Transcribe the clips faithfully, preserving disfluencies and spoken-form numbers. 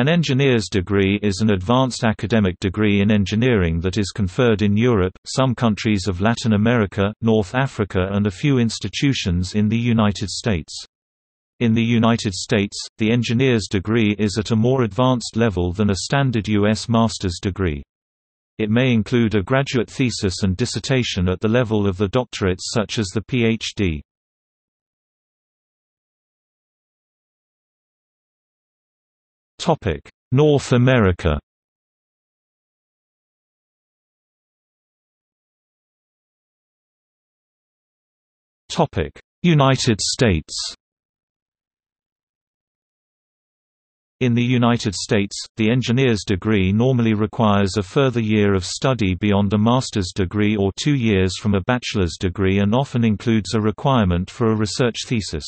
An engineer's degree is an advanced academic degree in engineering that is conferred in Europe, some countries of Latin America, North Africa, and a few institutions in the United States. In the United States, the engineer's degree is at a more advanced level than a standard U S master's degree. It may include a graduate thesis and dissertation at the level of the doctorates such as the P H D. North America. United States. In the United States, the engineer's degree normally requires a further year of study beyond a master's degree or two years from a bachelor's degree and often includes a requirement for a research thesis.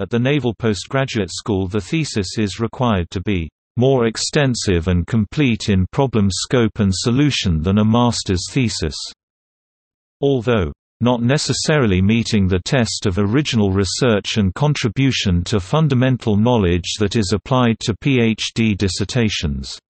At the Naval Postgraduate School, the thesis is required to be more extensive and complete in problem scope and solution than a master's thesis, although not necessarily meeting the test of original research and contribution to fundamental knowledge that is applied to P H D dissertations.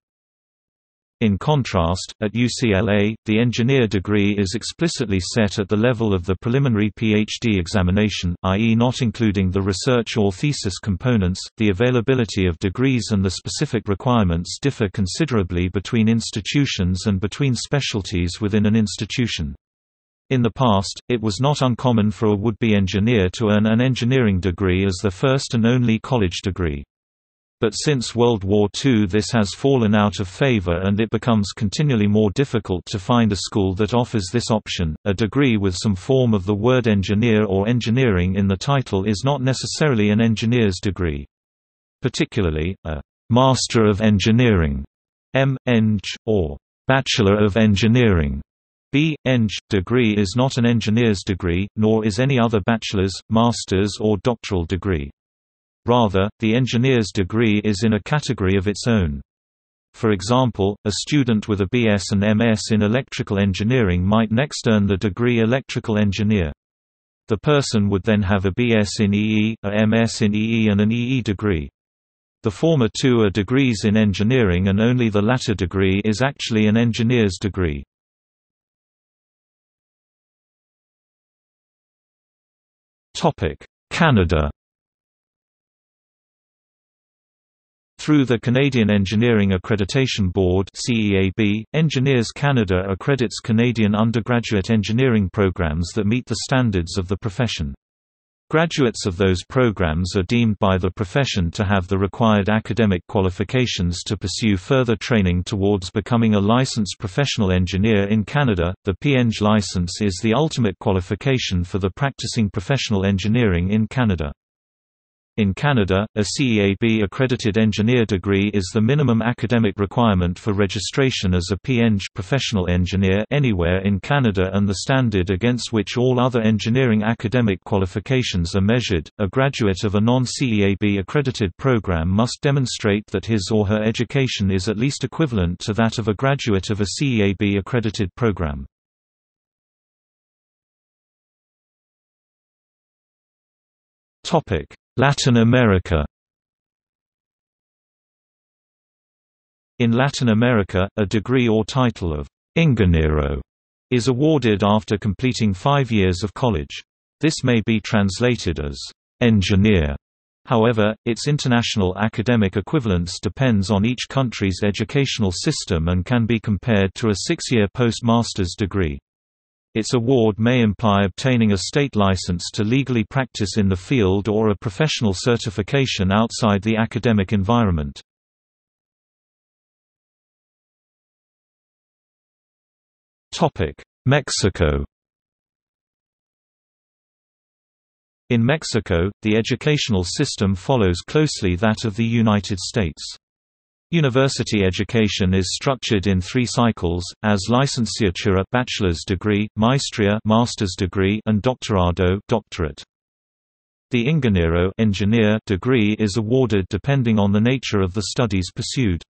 In contrast, at U C L A, the engineer degree is explicitly set at the level of the preliminary P H D examination, that is not including the research or thesis components. The availability of degrees and the specific requirements differ considerably between institutions and between specialties within an institution. In the past, it was not uncommon for a would-be engineer to earn an engineering degree as the first and only college degree. But since World War Two this has fallen out of favor and it becomes continually more difficult to find a school that offers this option. A degree with some form of the word engineer or engineering in the title is not necessarily an engineer's degree. Particularly, a Master of Engineering (M Eng) or Bachelor of Engineering B Eng degree is not an engineer's degree, nor is any other bachelor's, master's or doctoral degree. Rather, the engineer's degree is in a category of its own. For example, a student with a B S and M S in electrical engineering might next earn the degree electrical engineer. The person would then have a B S in E E, a M S in E E and an E E degree. The former two are degrees in engineering and only the latter degree is actually an engineer's degree. Canada. Through the Canadian Engineering Accreditation Board (C E A B), Engineers Canada accredits Canadian undergraduate engineering programs that meet the standards of the profession. Graduates of those programs are deemed by the profession to have the required academic qualifications to pursue further training towards becoming a licensed professional engineer in Canada. The P Eng license is the ultimate qualification for the practicing professional engineering in Canada. In Canada, a C E A B-accredited engineer degree is the minimum academic requirement for registration as a P Eng professional engineer anywhere in Canada and the standard against which all other engineering academic qualifications are measured. A graduate of a non-C E A B-accredited program must demonstrate that his or her education is at least equivalent to that of a graduate of a C E A B-accredited program. Latin America. In Latin America, a degree or title of ingeniero is awarded after completing five years of college. This may be translated as engineer. However, its international academic equivalence depends on each country's educational system and can be compared to a six-year post-master's degree. Its award may imply obtaining a state license to legally practice in the field or a professional certification outside the academic environment. Mexico. In Mexico, the educational system follows closely that of the United States. University education is structured in three cycles, as licenciatura bachelor's degree, maestría master's degree, and doctorado doctorate. The ingeniero engineer degree is awarded depending on the nature of the studies pursued.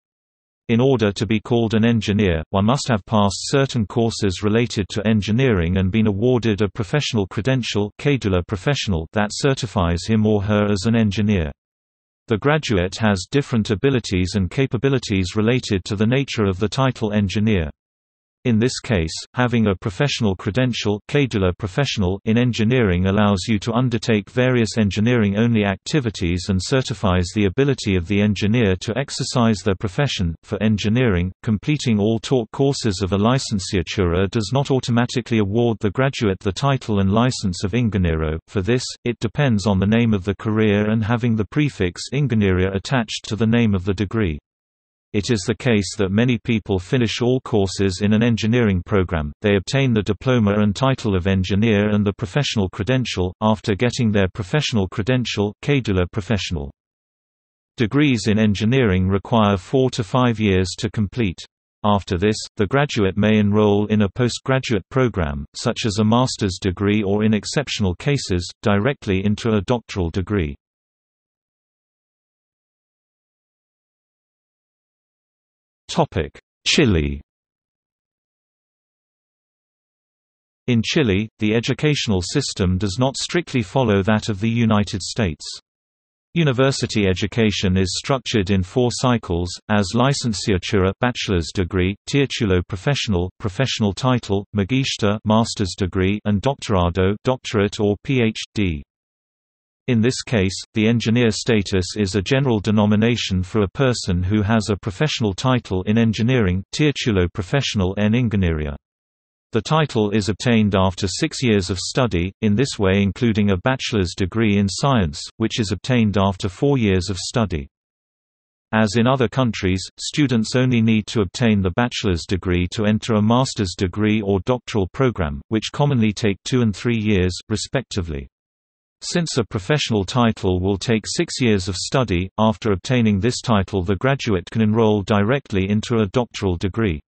In order to be called an engineer, one must have passed certain courses related to engineering and been awarded a professional credential, cédula professional, that certifies him or her as an engineer. The graduate has different abilities and capabilities related to the nature of the title engineer. In this case, having a professional credential in engineering allows you to undertake various engineering-only activities and certifies the ability of the engineer to exercise their profession. For engineering, completing all taught courses of a licenciatura does not automatically award the graduate the title and license of Ingeniero. For this, it depends on the name of the career and having the prefix Ingeniera attached to the name of the degree. It is the case that many people finish all courses in an engineering program, they obtain the diploma and title of engineer and the professional credential, after getting their professional credential cedula professional. Degrees in engineering require four to five years to complete. After this, the graduate may enroll in a postgraduate program, such as a master's degree or in exceptional cases, directly into a doctoral degree. Chile. In Chile, the educational system does not strictly follow that of the United States. University education is structured in four cycles, as licenciatura bachelor's degree, título profesional professional title, magíster master's degree, and doctorado doctorate or PhD. In this case, the engineer status is a general denomination for a person who has a professional title in engineering, titulo professional en ingeniería. The title is obtained after six years of study, in this way including a bachelor's degree in science, which is obtained after four years of study. As in other countries, students only need to obtain the bachelor's degree to enter a master's degree or doctoral program, which commonly take two and three years, respectively. Since a professional title will take six years of study, after obtaining this title the graduate can enroll directly into a doctoral degree.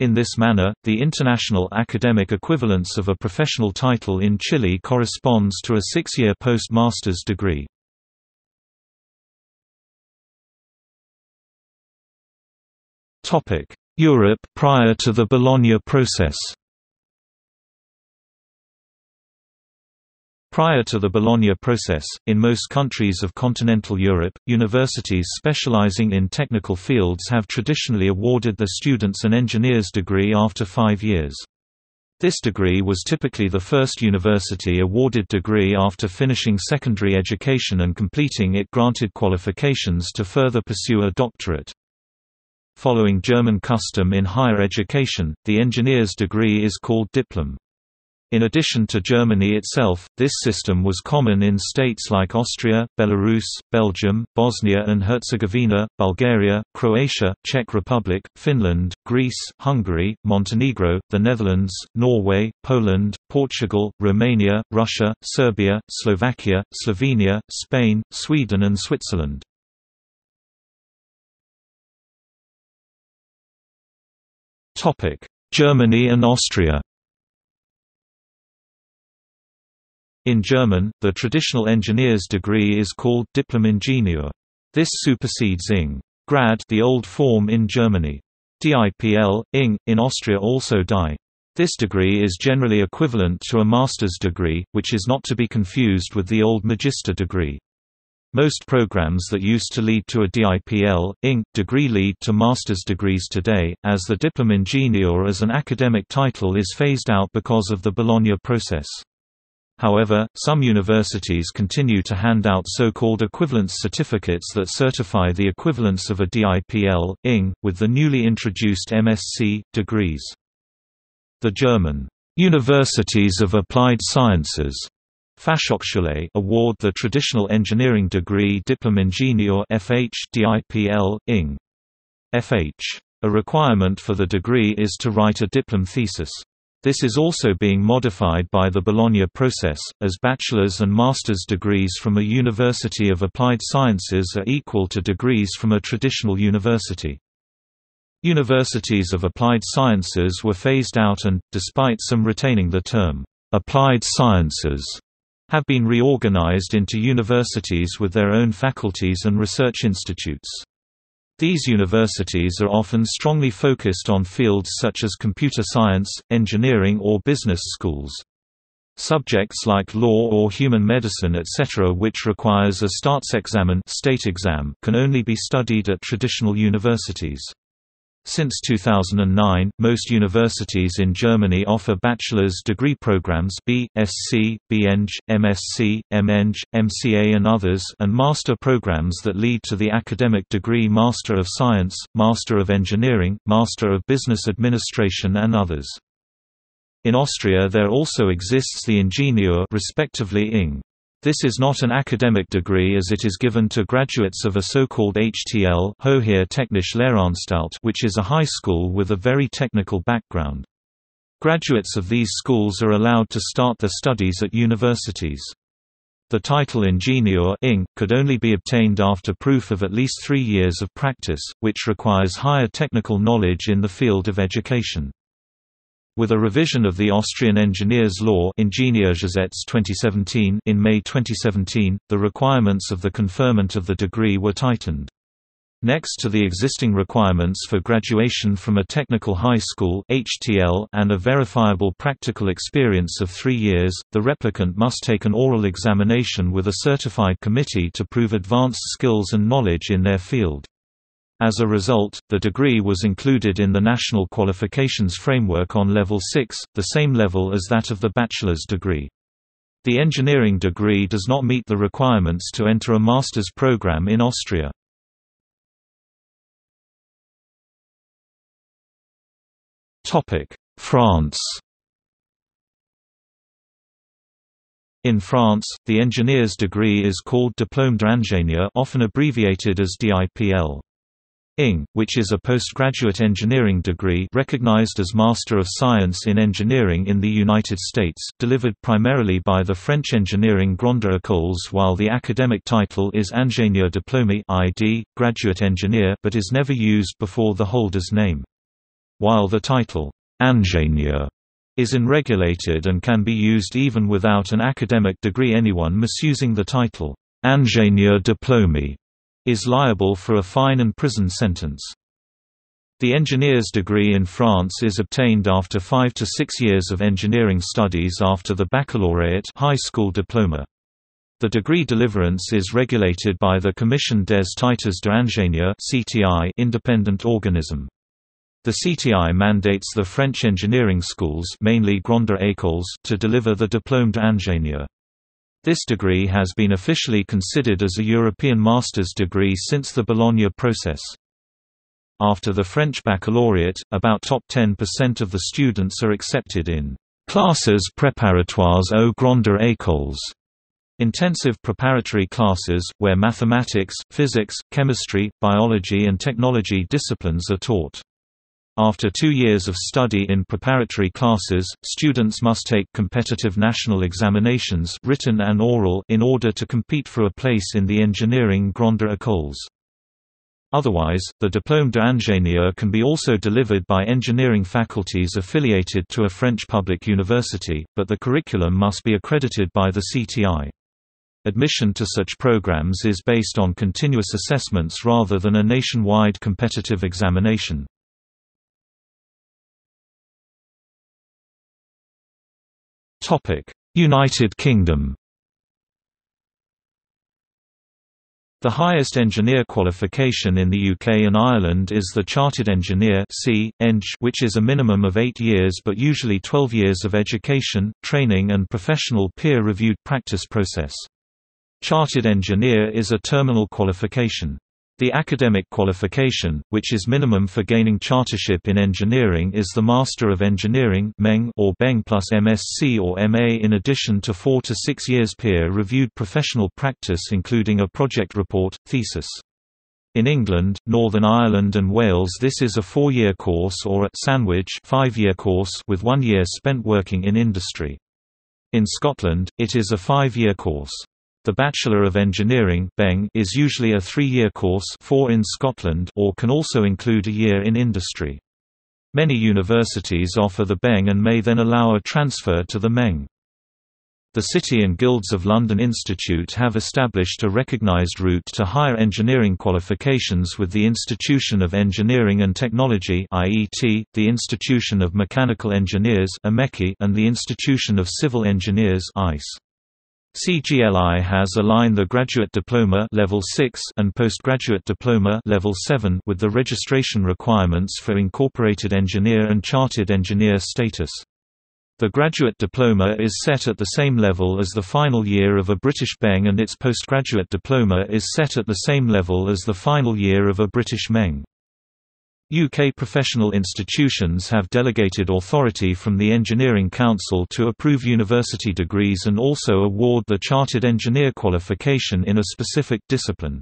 In this manner, the international academic equivalence of a professional title in Chile corresponds to a six-year post-master's degree. Europe prior to the Bologna process. Prior to the Bologna process, in most countries of continental Europe, universities specializing in technical fields have traditionally awarded their students an engineer's degree after five years. This degree was typically the first university-awarded degree after finishing secondary education, and completing it granted qualifications to further pursue a doctorate. Following German custom in higher education, the engineer's degree is called Diplom. In addition to Germany itself, this system was common in states like Austria, Belarus, Belgium, Bosnia and Herzegovina, Bulgaria, Croatia, Czech Republic, Finland, Greece, Hungary, Montenegro, the Netherlands, Norway, Poland, Portugal, Romania, Russia, Serbia, Slovakia, Slovenia, Spain, Sweden and Switzerland. Germany and Austria. In German, the traditional engineer's degree is called Diplom-Ingenieur. This supersedes Ing. Grad, the old form in Germany. Dipl. Ing. In Austria also die. This degree is generally equivalent to a master's degree, which is not to be confused with the old magister degree. Most programs that used to lead to a Dipl. Ing. degree lead to master's degrees today, as the Diplom-Ingenieur as an academic title is phased out because of the Bologna process. However, some universities continue to hand out so-called equivalence certificates that certify the equivalence of a Dipl. Ing. with the newly introduced M Sc degrees. The German Universities of Applied Sciences Fachhochschule award the traditional engineering degree Diplom-Ingenieur F H Dipl. Ing. F H. A requirement for the degree is to write a diplom thesis. This is also being modified by the Bologna process, as bachelor's and master's degrees from a University of Applied Sciences are equal to degrees from a traditional university. Universities of Applied Sciences were phased out and, despite some retaining the term, "applied sciences", have been reorganized into universities with their own faculties and research institutes. These universities are often strongly focused on fields such as computer science, engineering or business schools. Subjects like law or human medicine et cetera which requires a Staatsexamen state exam can only be studied at traditional universities. Since two thousand nine, most universities in Germany offer bachelor's degree programs B.Sc, B.Eng, M.Sc, M.Eng, M C A and others, and master programs that lead to the academic degree Master of Science, Master of Engineering, Master of Business Administration and others. In Austria there also exists the Ingenieur respectively Ing. This is not an academic degree as it is given to graduates of a so-called H T L Hoher Technische Lehranstalt, which is a high school with a very technical background. Graduates of these schools are allowed to start their studies at universities. The title Ingenieur Ing could only be obtained after proof of at least three years of practice, which requires higher technical knowledge in the field of education. With a revision of the Austrian Engineers' Law Ingenieurgesetz twenty seventeen in May twenty seventeen, the requirements of the conferment of the degree were tightened. Next to the existing requirements for graduation from a technical high school (H T L) and a verifiable practical experience of three years, the replicant must take an oral examination with a certified committee to prove advanced skills and knowledge in their field. As a result, the degree was included in the National Qualifications Framework on Level six, the same level as that of the bachelor's degree. The engineering degree does not meet the requirements to enter a master's program in Austria. France. In France, the engineer's degree is called Diplôme d'ingénieur, often abbreviated as D I P L. Ing, which is a postgraduate engineering degree recognized as Master of Science in Engineering in the United States, delivered primarily by the French engineering grande écoles, while the academic title is Ingénieur Diplômé I D, graduate engineer, but is never used before the holder's name. While the title, Ingénieur, is unregulated and can be used even without an academic degree, anyone misusing the title, Ingénieur Diplômé, is liable for a fine and prison sentence. The engineer's degree in France is obtained after five to six years of engineering studies after the baccalaureate high school diploma. The degree deliverance is regulated by the Commission des Titres d'Ingénieur (C T I) independent organism. The C T I mandates the French engineering schools, mainly grande écoles, to deliver the Diplôme d'ingénieur. This degree has been officially considered as a European master's degree since the Bologna process. After the French baccalaureate, about top ten percent of the students are accepted in classes préparatoires aux grandes écoles, intensive preparatory classes, where mathematics, physics, chemistry, biology and technology disciplines are taught. After two years of study in preparatory classes, students must take competitive national examinations, written and oral, in order to compete for a place in the engineering grande écoles. Otherwise, the Diplôme d'ingénieur can be also delivered by engineering faculties affiliated to a French public university, but the curriculum must be accredited by the C T I. Admission to such programs is based on continuous assessments rather than a nationwide competitive examination. United Kingdom. The highest engineer qualification in the U K and Ireland is the Chartered Engineer (C Eng), which is a minimum of eight years but usually twelve years of education, training and professional peer-reviewed practice process. Chartered Engineer is a terminal qualification. The academic qualification, which is minimum for gaining chartership in engineering, is the Master of Engineering (M E N) or B E N plus M S c or M A, in addition to four to six years peer-reviewed professional practice including a project report, thesis. In England, Northern Ireland and Wales this is a four-year course or a sandwich five-year course with one year spent working in industry. In Scotland, it is a five-year course. The Bachelor of Engineering (B E N) is usually a three-year course, four in Scotland, or can also include a year in industry. Many universities offer the B E N and may then allow a transfer to the M E N. The City and Guilds of London Institute have established a recognised route to higher engineering qualifications with the Institution of Engineering and Technology (I E T), the Institution of Mechanical Engineers (I M E C I), and the Institution of Civil Engineers (I C E). C G L I has aligned the graduate diploma level six and postgraduate diploma level seven with the registration requirements for incorporated engineer and chartered engineer status. The graduate diploma is set at the same level as the final year of a British B E N, and its postgraduate diploma is set at the same level as the final year of a British M E N. U K professional institutions have delegated authority from the Engineering Council to approve university degrees and also award the Chartered Engineer qualification in a specific discipline.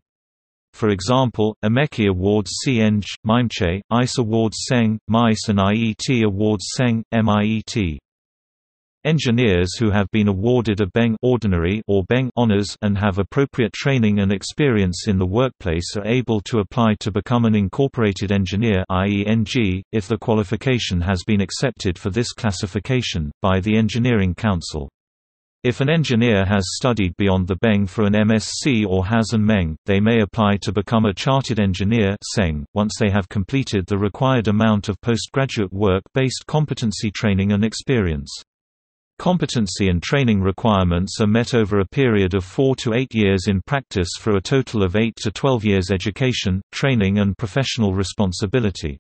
For example, I M E C I awards C E N G, M I M C E, I C E awards S E N G, M I C E and I E T awards S E N G, M I E T. Engineers who have been awarded a B E N Ordinary or B E N Honours and have appropriate training and experience in the workplace are able to apply to become an incorporated engineer (I E N G) if the qualification has been accepted for this classification by the Engineering Council. If an engineer has studied beyond the B E N for an M S c or has an M E N, they may apply to become a chartered engineer (S E N G) once they have completed the required amount of postgraduate work-based competency training and experience. Competency and training requirements are met over a period of four to eight years in practice for a total of eight to twelve years education, training and professional responsibility.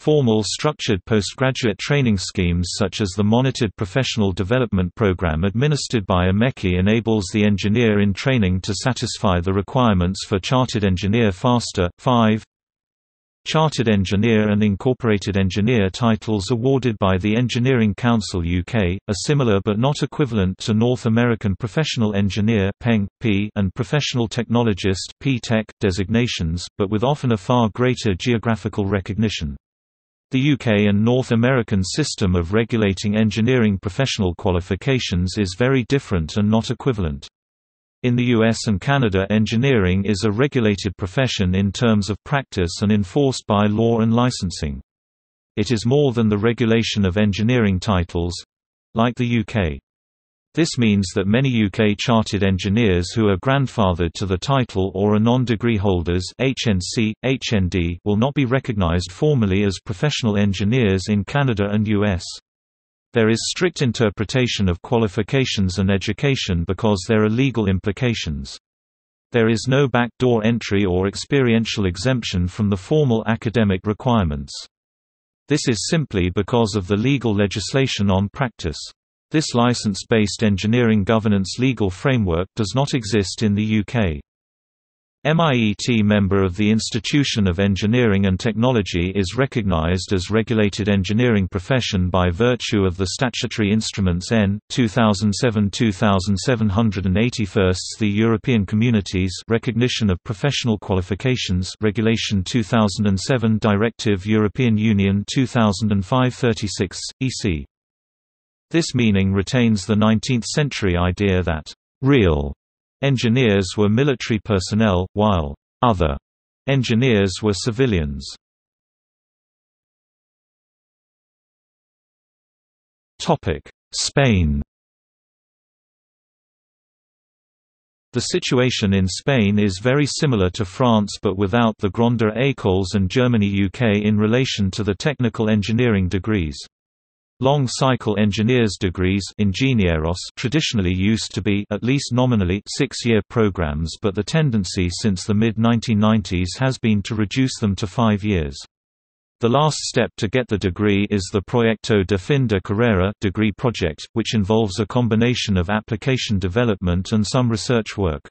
Formal structured postgraduate training schemes such as the Monitored Professional Development Programme administered by I M E C I enables the engineer in training to satisfy the requirements for chartered engineer faster. five Chartered Engineer and Incorporated Engineer titles awarded by the Engineering Council U K, are similar but not equivalent to North American Professional Engineer and Professional Technologist designations, but with often a far greater geographical recognition. The U K and North American system of regulating engineering professional qualifications is very different and not equivalent. In the U S and Canada, engineering is a regulated profession in terms of practice and enforced by law and licensing. It is more than the regulation of engineering titles—like the U K. This means that many U K chartered engineers who are grandfathered to the title or are non-degree holders (H N C, H N D) will not be recognised formally as professional engineers in Canada and U S. There is strict interpretation of qualifications and education because there are legal implications. There is no backdoor entry or experiential exemption from the formal academic requirements. This is simply because of the legal legislation on practice. This license-based engineering governance legal framework does not exist in the U K. M I E T member of the Institution of Engineering and Technology is recognized as regulated engineering profession by virtue of the statutory instruments N two thousand seven to two thousand seven hundred eighty-one, the European Community's Recognition of Professional Qualifications Regulation two thousand seven Directive European Union two thousand five thirty-six, E C. This meaning retains the nineteenth century idea that real engineers were military personnel, while other engineers were civilians. Spain. The situation in Spain is very similar to France but without the Grande Écoles and Germany U K in relation to the technical engineering degrees. Long-cycle engineers' degrees ingenieros traditionally used to be at least nominally six-year programs, but the tendency since the mid nineteen nineties has been to reduce them to five years. The last step to get the degree is the Proyecto de Fin de Carrera degree project, which involves a combination of application development and some research work.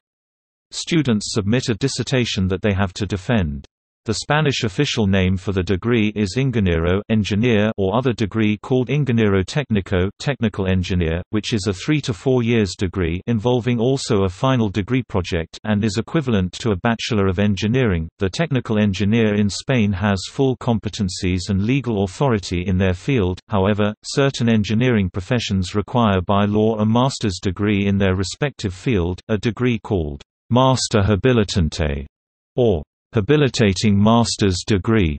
Students submit a dissertation that they have to defend. The Spanish official name for the degree is ingeniero engineer, or other degree called ingeniero técnico technical engineer, which is a three to four years degree involving also a final degree project and is equivalent to a Bachelor of Engineering. The technical engineer in Spain has full competencies and legal authority in their field, however, certain engineering professions require by law a master's degree in their respective field, a degree called master habilitante, or habilitating master's degree.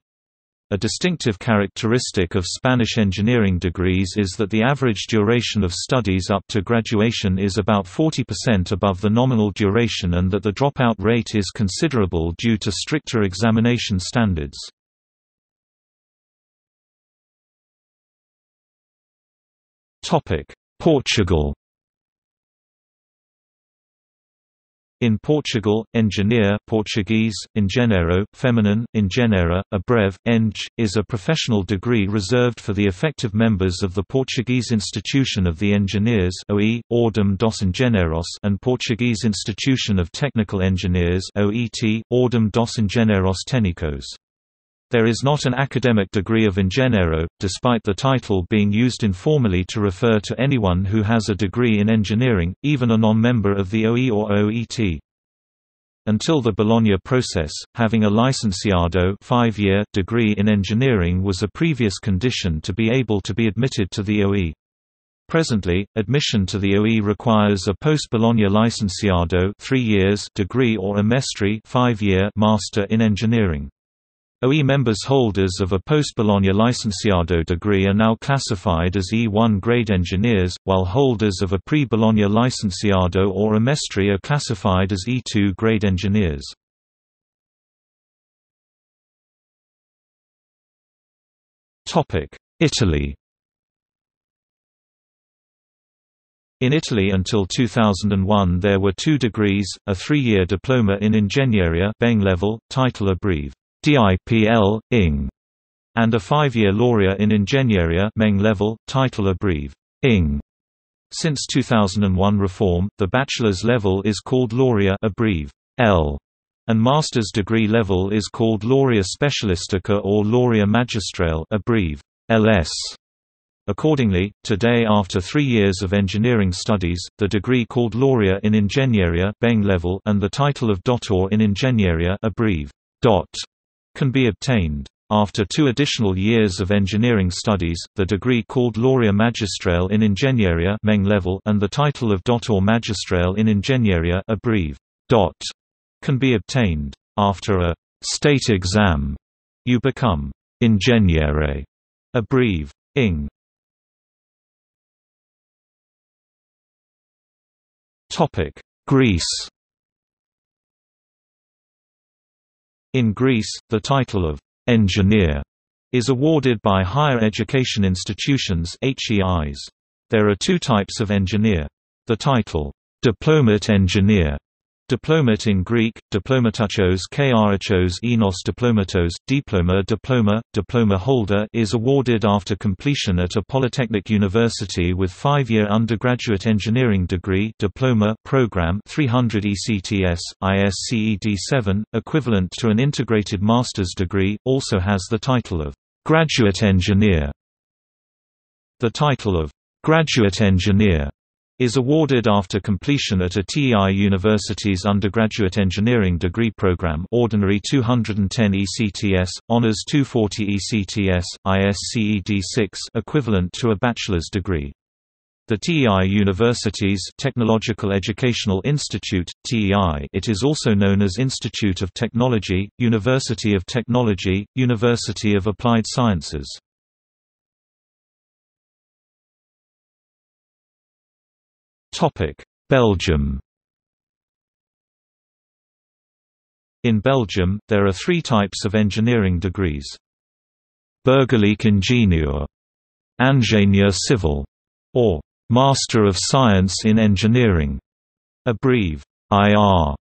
A distinctive characteristic of Spanish engineering degrees is that the average duration of studies up to graduation is about forty percent above the nominal duration, and that the dropout rate is considerable due to stricter examination standards. Portugal. In Portugal, engineer (Portuguese: engenheiro, feminine: engenheira, a breve, eng) is a professional degree reserved for the effective members of the Portuguese Institution of the Engineers (O E, Ordem dos Engenheiros) and Portuguese Institution of Technical Engineers (O E T, Ordem dos Engenheiros Técnicos). There is not an academic degree of engenheiro, despite the title being used informally to refer to anyone who has a degree in engineering, even a non-member of the O E or O E T. Until the Bologna process, having a licenciado five-year degree in engineering was a previous condition to be able to be admitted to the O E. Presently, admission to the O E requires a post-Bologna licenciado three years degree or a maestri five-year master in engineering. O E members holders of a post-Bologna licenciado degree are now classified as E one grade engineers, while holders of a pre-Bologna licenciado or a maestri are classified as E two grade engineers. Italy. In Italy until two thousand one there were two degrees, a three-year diploma in Ingegneria Benglevel, title a breve. D I P L, I N G, and a five-year laurea in Ingegneria Menglevel, title a breve. I N G. Since two thousand one reform, the bachelor's level is called laurea a breve. L, and master's degree level is called laurea specialistica or laurea magistrale a breve. L S. Accordingly, today after three years of engineering studies, the degree called laurea in Ingegneria Benglevel and the title of dottor in Ingegneria a breve. Dot. Can be obtained. After two additional years of engineering studies, the degree called Laurea Magistrale in Ingegneria Menglevel and the title of Dottor Magistrale in Ingegneria a breve. Dot. Can be obtained. After a state exam, you become Ingeniere a breve. I N G. Topic: Greece. In Greece, the title of engineer is awarded by higher education institutions (H E Is). There are two types of engineer. The title diplomate engineer, diplomate in Greek, diplomatatos krachos enos diplomatos, diploma diploma, diploma holder, is awarded after completion at a polytechnic university with five-year undergraduate engineering degree diploma program three hundred E C T S, I S C E D seven, equivalent to an integrated master's degree, also has the title of graduate engineer. The title of graduate engineer is awarded after completion at a T E I university's undergraduate engineering degree program ordinary two hundred ten E C T S, honors two forty E C T S, I S C E D six equivalent to a bachelor's degree. The T E I university's Technological Educational Institute, T E I, it is also known as Institute of Technology, University of Technology, University of Applied Sciences. Belgium. In Belgium, there are three types of engineering degrees. Burgerlijk ingenieur, ingénieur civil, or Master of Science in Engineering, a breve. I R.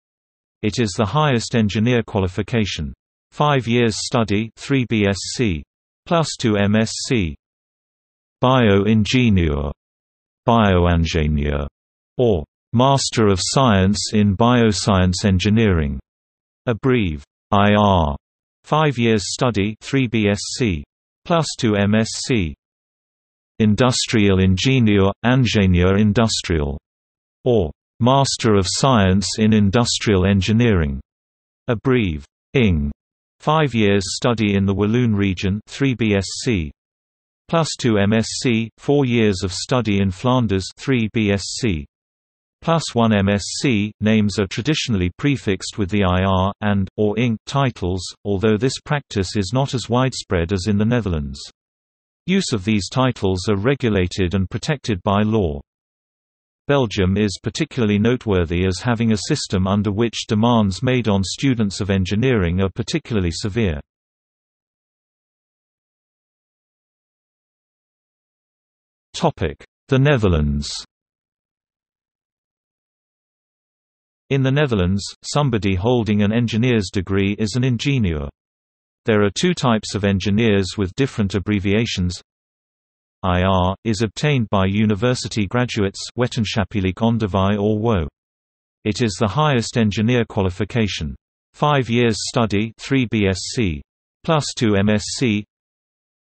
It is the highest engineer qualification. Five years study three B S c, plus two M S c. Bio-ingenieur, bio-ingénieur, or Master of Science in Bioscience Engineering, a breve. I R. Five years study three B S c, plus two M S c. Industrial Ingenieur, Ingénieur Industrial, or Master of Science in Industrial Engineering, a breve. I N G. Five years study in the Walloon region three B S c. Plus two M S c, four years of study in Flanders three B S c. Plus one M S C, names are traditionally prefixed with the I R, and, or ing, titles, although this practice is not as widespread as in the Netherlands. Use of these titles are regulated and protected by law. Belgium is particularly noteworthy as having a system under which demands made on students of engineering are particularly severe. The Netherlands. In the Netherlands, somebody holding an engineer's degree is an ingenieur. There are two types of engineers with different abbreviations. I R is obtained by university graduates, wetenschappelijk onderwijs or W O. It is the highest engineer qualification. Five years study, three B S c, plus two M S c.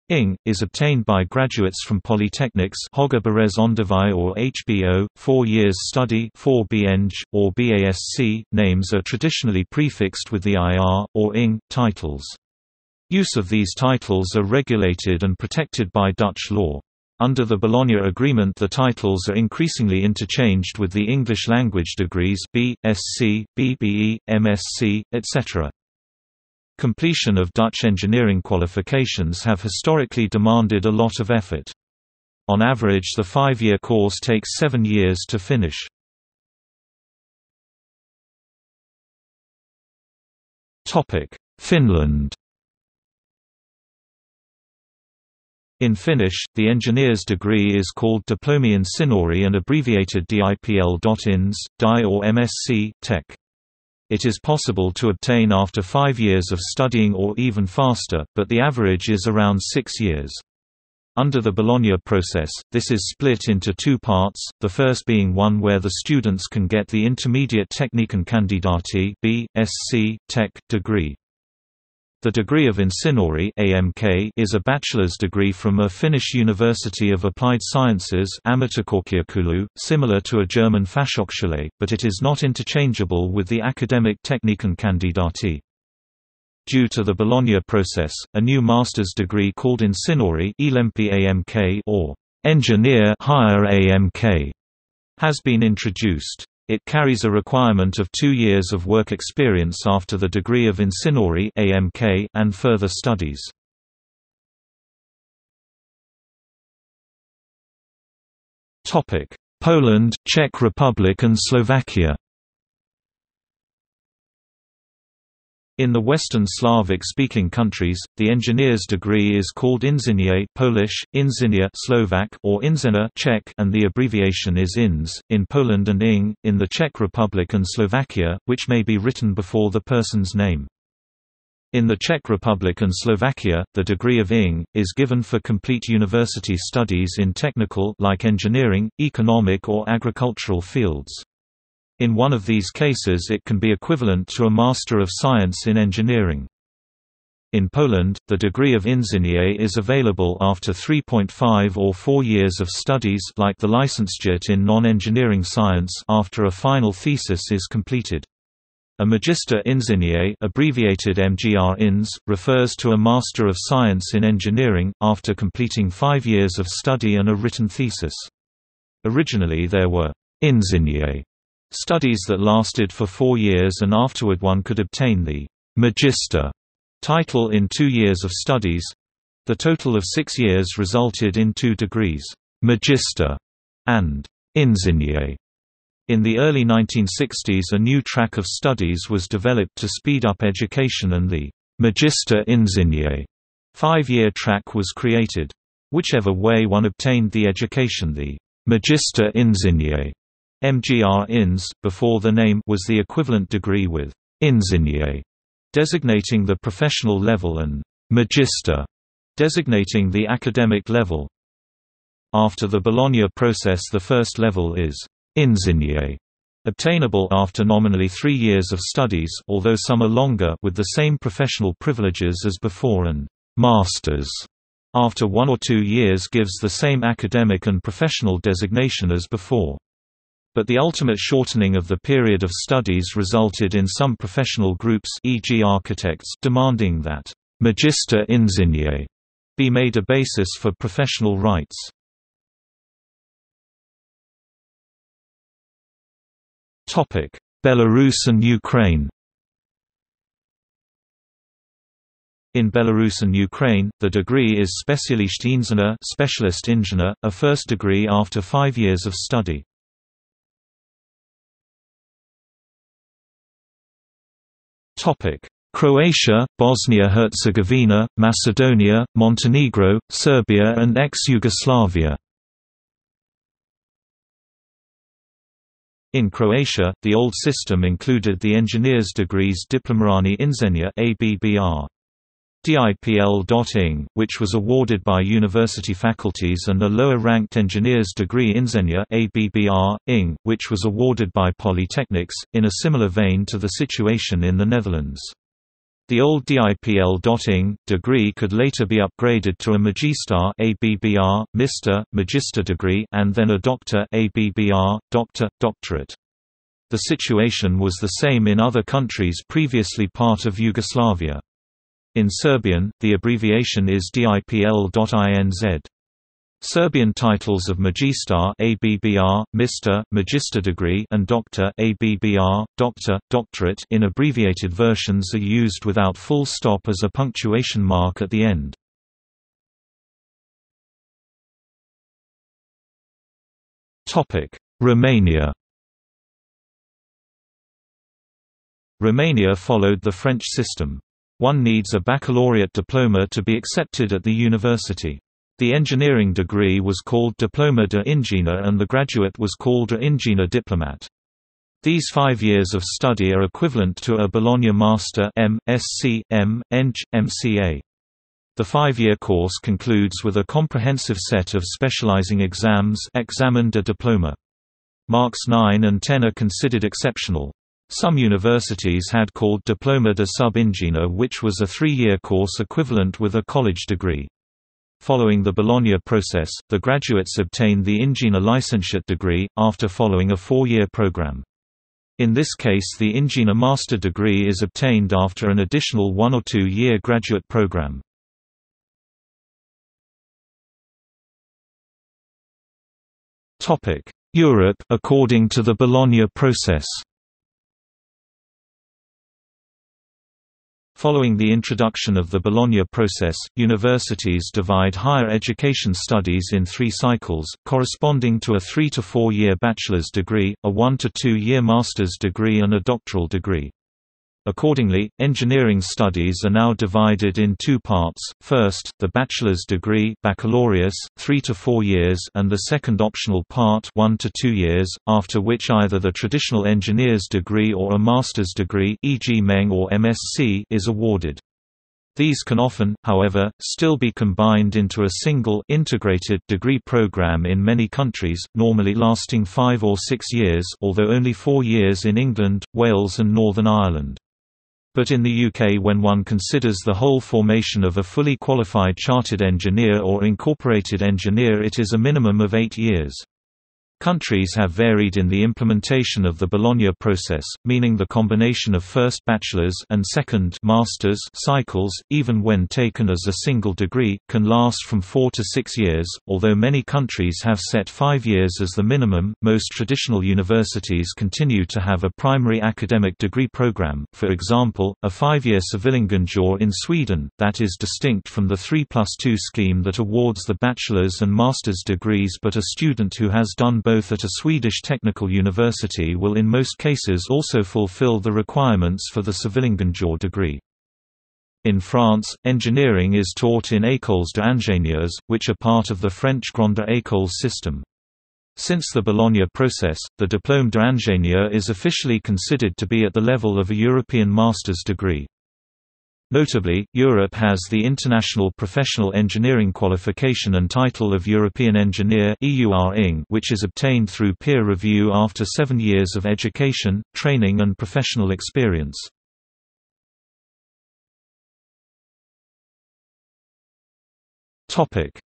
I N G is obtained by graduates from polytechnics, hogerbares onderwijs or H B O, four years study, four B Eng or B A S c. Names are traditionally prefixed with the I R or I N G titles. Use of these titles are regulated and protected by Dutch law. Under the Bologna Agreement, the titles are increasingly interchanged with the English language degrees B S c, B B E, M S c, et cetera. Completion of Dutch engineering qualifications have historically demanded a lot of effort. On average, the five-year course takes seven years to finish. Topic: Finland. In Finnish, the engineer's degree is called Diplomi in Sinuori and abbreviated dipl.ins, D I or M S c, Tech. It is possible to obtain after five years of studying or even faster, but the average is around six years. Under the Bologna process, this is split into two parts, the first being one where the students can get the intermediate Technikon Candidati B S c, Tech, degree. The degree of Insinori (A M K) is a bachelor's degree from a Finnish University of Applied Sciences (ammattikorkeakoulu), similar to a German Fachhochschule, but it is not interchangeable with the academic Technikon Candidati. Due to the Bologna process, a new master's degree called Insinori (Elämpi A M K) or Engineer Higher A M K has been introduced. It carries a requirement of two years of work experience after the degree of Insinori (A M K) and further studies. Poland, Czech Republic and Slovakia. In the Western Slavic-speaking countries, the engineer's degree is called inżynier (Polish, inżynier Slovak) or inżynier (Czech), and the abbreviation is I N S in Poland and I N G in the Czech Republic and Slovakia, which may be written before the person's name. In the Czech Republic and Slovakia, the degree of I N G is given for complete university studies in technical, like engineering, economic, or agricultural fields. In one of these cases it can be equivalent to a Master of Science in Engineering. In Poland, the degree of Inżynier is available after three point five or four years of studies like the Licentiate in Non-Engineering Science after a final thesis is completed. A Magister Inżynier, abbreviated M G R Ins, refers to a Master of Science in Engineering, after completing five years of study and a written thesis. Originally there were Inżynier studies that lasted for four years and afterward one could obtain the Magister title in two years of studies. The total of six years resulted in two degrees, Magister and Inżynier. In the early nineteen sixties a new track of studies was developed to speed up education and the Magister Inżynier five-year track was created. Whichever way one obtained the education, the Magister Inżynier M G R Ins, before the name, was the equivalent degree with Inżynier, designating the professional level, and Magister, designating the academic level. After the Bologna process, the first level is Inżynier, obtainable after nominally three years of studies, although some are longer, with the same professional privileges as before, and Masters, after one or two years, gives the same academic and professional designation as before. But the ultimate shortening of the period of studies resulted in some professional groups, for example architects, demanding that Magister Inżynier be made a basis for professional rights. Topic: Belarus and Ukraine. In Belarus and Ukraine, the degree is Spezialistingenieur, specialist engineer, a first degree after five years of study. Topic: Croatia, Bosnia-Herzegovina, Macedonia, Montenegro, Serbia and ex-Yugoslavia. In Croatia, the old system included the engineer's degrees Diplomirani Inženjer (A B B R), DIPL.ing, which was awarded by university faculties, and a lower-ranked engineer's degree Inženjer (A B B R.ing), which was awarded by polytechnics, in a similar vein to the situation in the Netherlands. The old DIPL.ing degree could later be upgraded to a Magistar (A B B R), Mister, Magister degree, and then a Doctor (A B B R), Doctor, Doctorate. The situation was the same in other countries previously part of Yugoslavia. In Serbian, the abbreviation is DIPL.inz. Serbian titles of Magistar (A B B R), Mister, Magister degree, and Doctor (A B B R), Doctor, Doctorate in abbreviated versions are used without full stop as a punctuation mark at the end. Topic: Romania. Romania followed the French system. One needs a baccalaureate diploma to be accepted at the university. The engineering degree was called Diploma de Ingenieur and the graduate was called a Ingenieur Diplomat. These five years of study are equivalent to a Bologna Master M Sc, M Eng, M C A. The five-year course concludes with a comprehensive set of specializing exams, Examen de Diploma. Marks nine and ten are considered exceptional. Some universities had called Diploma de Sub-Ingenieur, which was a three-year course equivalent with a college degree. Following the Bologna process, the graduates obtain the Ingenieur Licentiate degree, after following a four-year program. In this case the Ingenieur Master degree is obtained after an additional one- or two-year graduate program. Europe, according to the Bologna process. Following the introduction of the Bologna process, universities divide higher education studies in three cycles, corresponding to a three- to four-year bachelor's degree, a one- to two-year master's degree and a doctoral degree. Accordingly, engineering studies are now divided in two parts, first, the bachelor's degree baccalaureus, three to four years, and the second optional part one to two years, after which either the traditional engineer's degree or a master's degree for example M Eng or M Sc is awarded. These can often, however, still be combined into a single integrated degree program in many countries, normally lasting five or six years, although only four years in England, Wales and Northern Ireland. But in the U K, when one considers the whole formation of a fully qualified chartered engineer or incorporated engineer, it is a minimum of eight years. Countries have varied in the implementation of the Bologna process, meaning the combination of first bachelor's and second master's cycles, even when taken as a single degree, can last from four to six years, although many countries have set five years as the minimum. Most traditional universities continue to have a primary academic degree program, for example, a five-year civilingenjör in Sweden, that is distinct from the three plus two scheme that awards the bachelor's and master's degrees, but a student who has done both at a Swedish technical university will in most cases also fulfill the requirements for the civilingenjör degree. In France, engineering is taught in écoles des ingénieurs, which are part of the French Grande École system. Since the Bologna process, the Diplôme d'ingénieur is officially considered to be at the level of a European master's degree. Notably, Europe has the International Professional Engineering Qualification and title of European Engineer (E U R.ing), which is obtained through peer review after seven years of education, training and professional experience.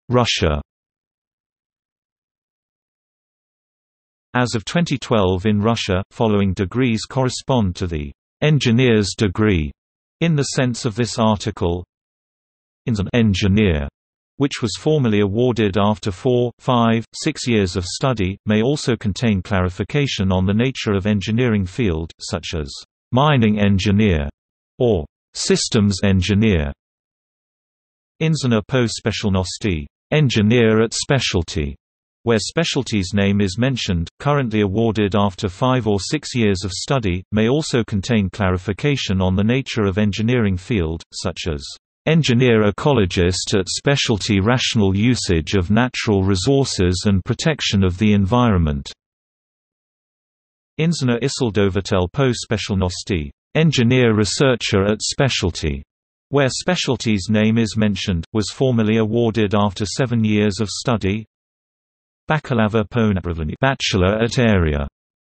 Russia. As of twenty twelve in Russia, following degrees correspond to the engineer's degree in the sense of this article: Engineer, which was formally awarded after four, five, six years of study, may also contain clarification on the nature of engineering field, such as mining engineer or systems engineer. Inzana po specialnosti, engineer at specialty, where specialty's name is mentioned, currently awarded after five or six years of study, may also contain clarification on the nature of engineering field, such as engineer ecologist at specialty, rational usage of natural resources and protection of the environment. Inzana Isildovatel po specialnosti, engineer researcher at specialty, where specialty's name is mentioned, was formally awarded after seven years of study. Bakalava po napravleni, bachelor at area,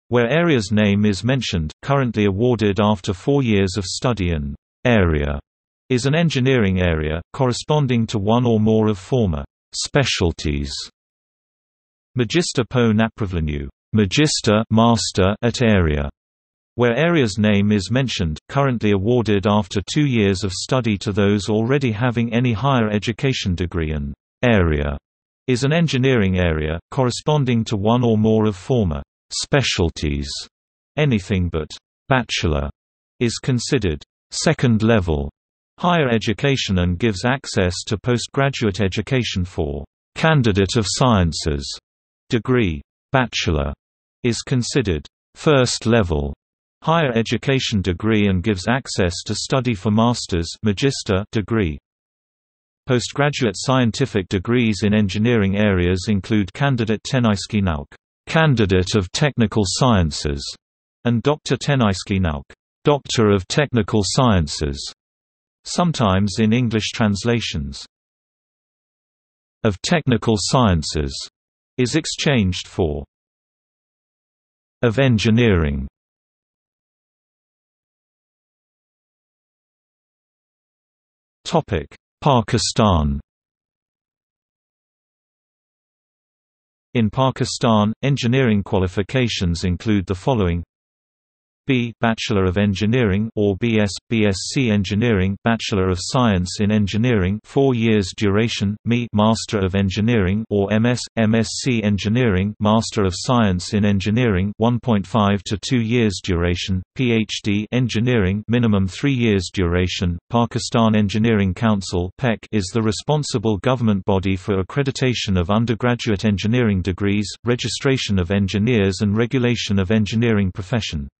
where area's name is mentioned, currently awarded after four years of study. An area is an engineering area, corresponding to one or more of former specialties. Magister po napravlenu, magister, master at area, where area's name is mentioned, currently awarded after two years of study to those already having any higher education degree. An area is an engineering area, corresponding to one or more of former specialties. Anything but bachelor is considered second-level higher education and gives access to postgraduate education for candidate of sciences degree. Bachelor is considered first-level higher education degree and gives access to study for master's magister degree. Postgraduate scientific degrees in engineering areas include Candidat Technických nauk, Candidate of Technical Sciences, and Doctor Technických nauk, Doctor of Technical Sciences, sometimes in English translations of Technical Sciences, is exchanged for of Engineering. Topic: Pakistan. In Pakistan, engineering qualifications include the following: B. Bachelor of Engineering or B S, B Sc Engineering, Bachelor of Science in Engineering, four years duration; M E Master of Engineering or M S, M Sc Engineering, Master of Science in Engineering, one point five to two years duration; P H D Engineering, minimum three years duration. Pakistan Engineering Council (P E C) is the responsible government body for accreditation of undergraduate engineering degrees, registration of engineers, and regulation of engineering profession. P E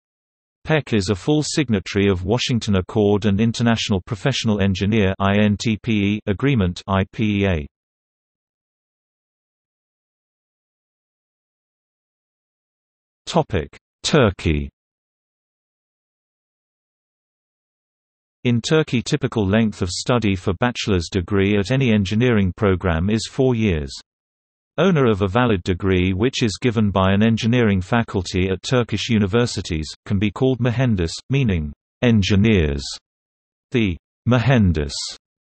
C is a full signatory of Washington Accord and International Professional Engineer (I N T P E) Agreement (I P E A). Topic: Turkey. In Turkey, typical length of study for bachelor's degree at any engineering program is four years. Owner of a valid degree which is given by an engineering faculty at Turkish universities can be called mühendis, meaning engineers. The mühendis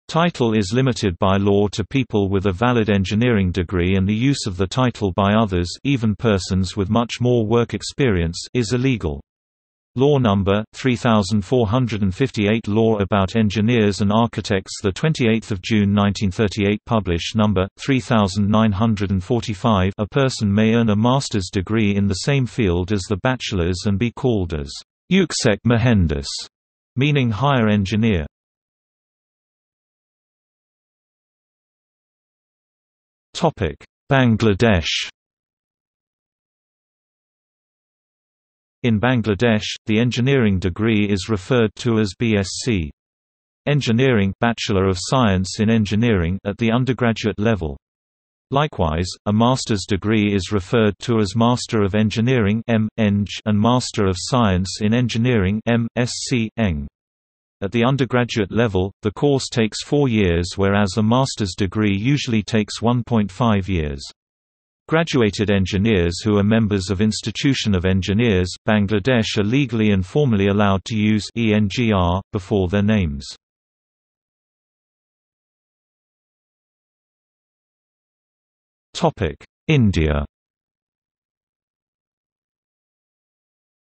title is limited by law to people with a valid engineering degree, and the use of the title by others, even persons with much more work experience, is illegal. Law number three thousand four hundred fifty-eight, Law about Engineers and Architects, the twenty-eighth of June nineteen thirty-eight, publish number three thousand nine hundred forty-five. A person may earn a master's degree in the same field as the bachelor's and be called as yüksek mühendis, meaning higher engineer. Topic: Bangladesh. In Bangladesh, the engineering degree is referred to as B Sc Engineering, Bachelor of Science in Engineering, at the undergraduate level. Likewise, a master's degree is referred to as Master of Engineering (M Eng) and Master of Science in Engineering (M Sc Eng). At the undergraduate level, the course takes four years, whereas a master's degree usually takes one point five years. Graduated engineers who are members of Institution of Engineers, Bangladesh are legally and formally allowed to use E N G R before their names. Topic: India.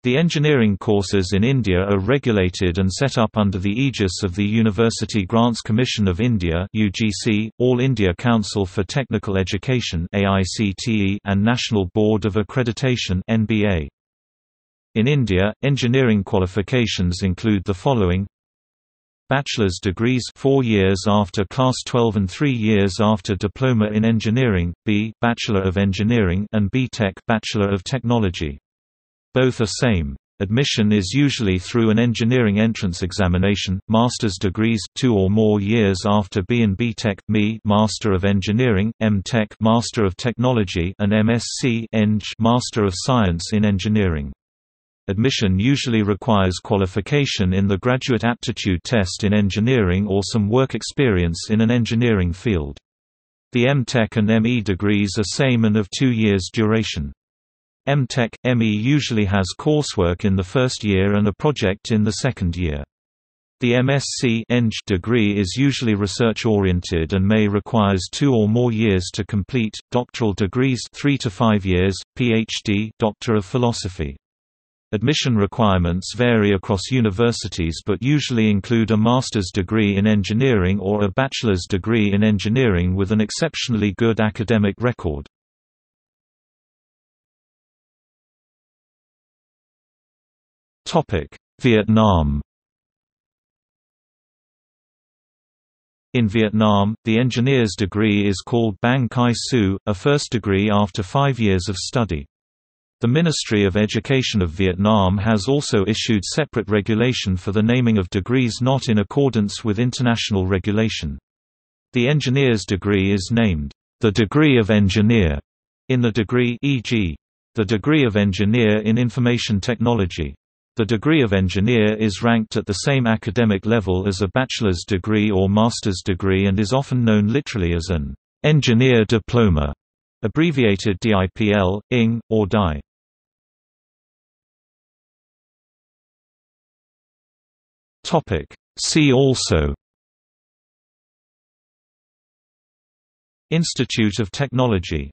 The engineering courses in India are regulated and set up under the aegis of the University Grants Commission of India (U G C), All India Council for Technical Education (A I C T E), and National Board of Accreditation (N B A). In India, engineering qualifications include the following: bachelor's degrees four years after class twelve and three years after diploma in engineering, B Bachelor of Engineering, and B Tech Bachelor of Technology. Both are same. Admission is usually through an engineering entrance examination. Master's degrees two or more years after B and B Tech, M E Master of Engineering, M Tech Master of Technology, and M Sc Eng Master of Science in Engineering. Admission usually requires qualification in the Graduate Aptitude Test in engineering or some work experience in an engineering field. The M Tech and M E degrees are same and of two years duration. M Tech, M E usually has coursework in the first year and a project in the second year. The M Sc Eng degree is usually research-oriented and may requires two or more years to complete. Doctoral degrees three to five years, P H D, Doctor of Philosophy. Admission requirements vary across universities but usually include a master's degree in engineering or a bachelor's degree in engineering with an exceptionally good academic record. Vietnam. In Vietnam, the engineer's degree is called Bang Kai Su, a first degree after five years of study. The Ministry of Education of Vietnam has also issued separate regulation for the naming of degrees not in accordance with international regulation. The engineer's degree is named, the degree of engineer, in the degree for example, the degree of engineer in information technology. The degree of engineer is ranked at the same academic level as a bachelor's degree or master's degree and is often known literally as an engineer diploma, abbreviated D I P L, I N G, or D I. See also: Institute of Technology.